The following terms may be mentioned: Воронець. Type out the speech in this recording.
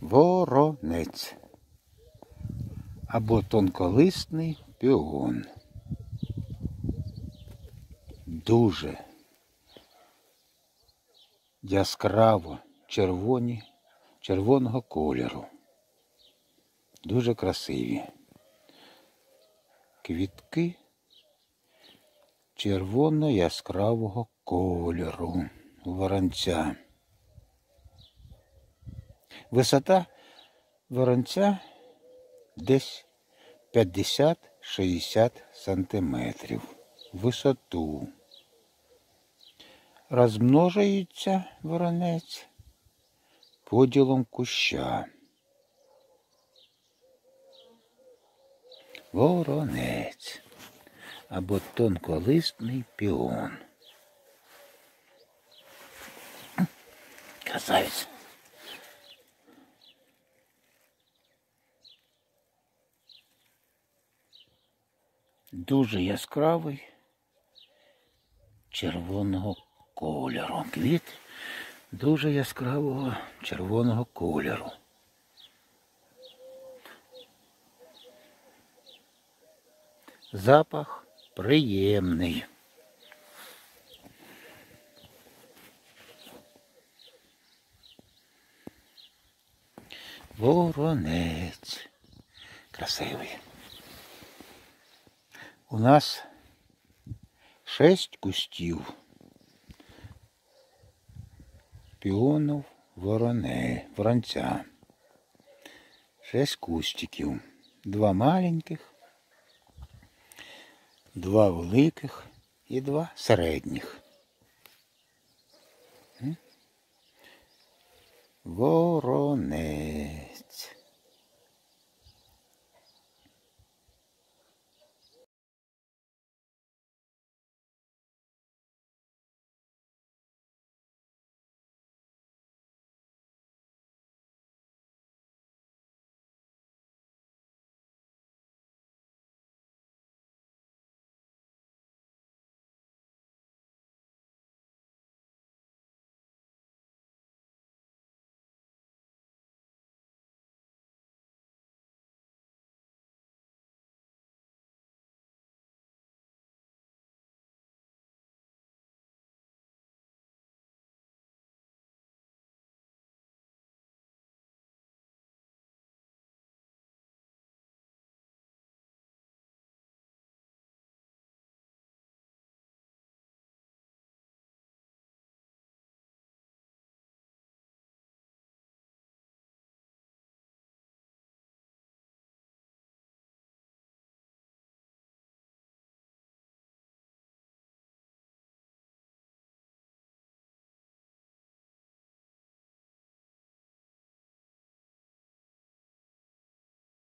Воронець або тонколисний піон. Дуже яскраво червоного кольору. Дуже красиві. Квітки червоно-яскравого кольору у воронця. Висота воронця десь 50-60 сантиметрів. Висоту. Розмножується воронець поділом куща. Воронець або тонколистний піон. Красавець. Дуже яскравий, червоного кольору. Квіт дуже яскравого червоного кольору. Запах приємний. Воронець. Красивий. У нас 6 кустів піонів воронця. 6 кустиків. 2 маленьких, 2 великих і 2 середніх. Воронець.